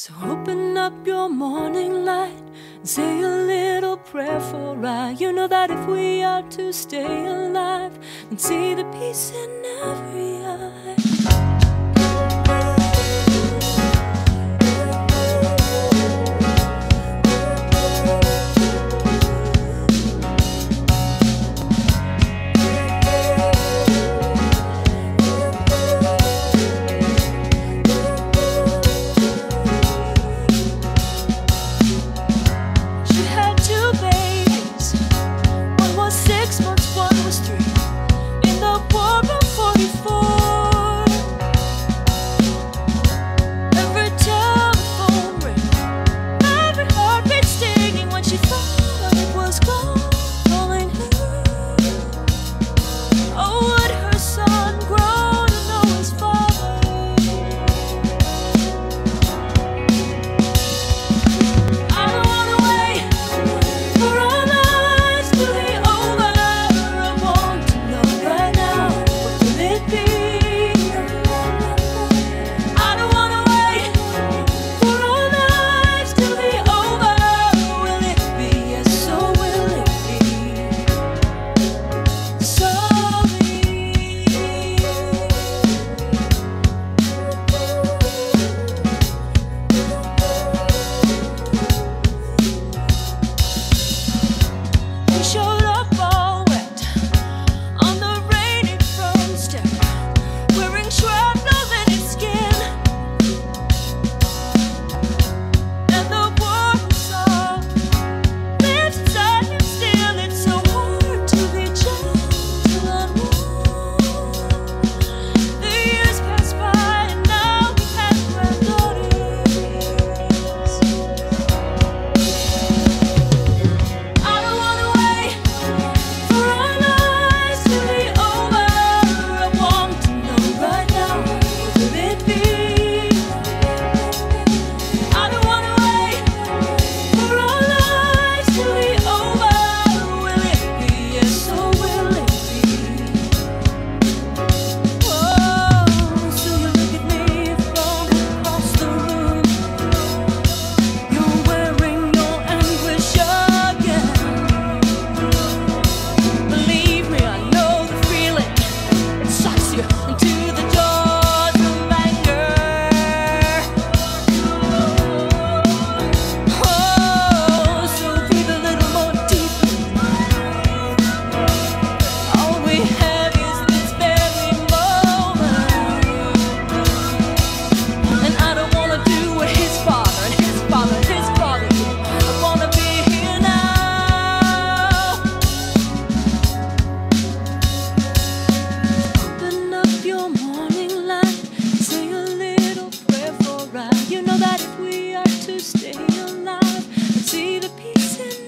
So open up your morning light and say a little prayer for I. You know that if we are to stay alive and see the peace in every eye. You know that if we are to stay alive and see the peace in